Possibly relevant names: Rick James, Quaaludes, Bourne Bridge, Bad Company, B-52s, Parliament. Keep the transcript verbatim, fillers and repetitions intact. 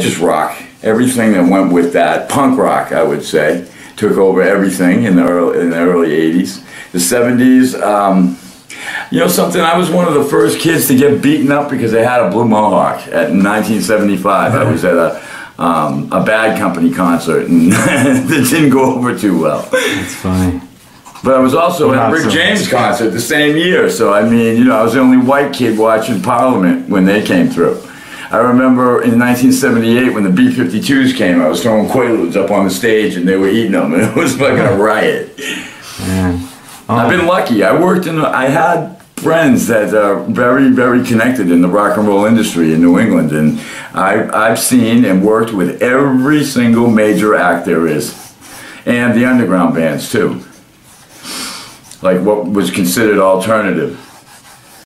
Just rock, everything that went with that. Punk rock, I would say, took over everything in the early, in the early eighties. The seventies, um, you know something, I was one of the first kids to get beaten up because they had a blue mohawk. At nineteen seventy-five, I was at a, um, a Bad Company concert, and it didn't go over too well. That's funny. But I was also at a Rick James concert the same year, so I mean, you know, I was the only white kid watching Parliament when they came through. I remember in nineteen seventy-eight when the B fifty-twos came, I was throwing Quaaludes up on the stage and they were eating them, and it was like a riot. Yeah. Oh. I've been lucky. I worked in, a, I had friends that are very, very connected in the rock and roll industry in New England, and I, I've seen and worked with every single major act there is, and the underground bands too, like what was considered alternative.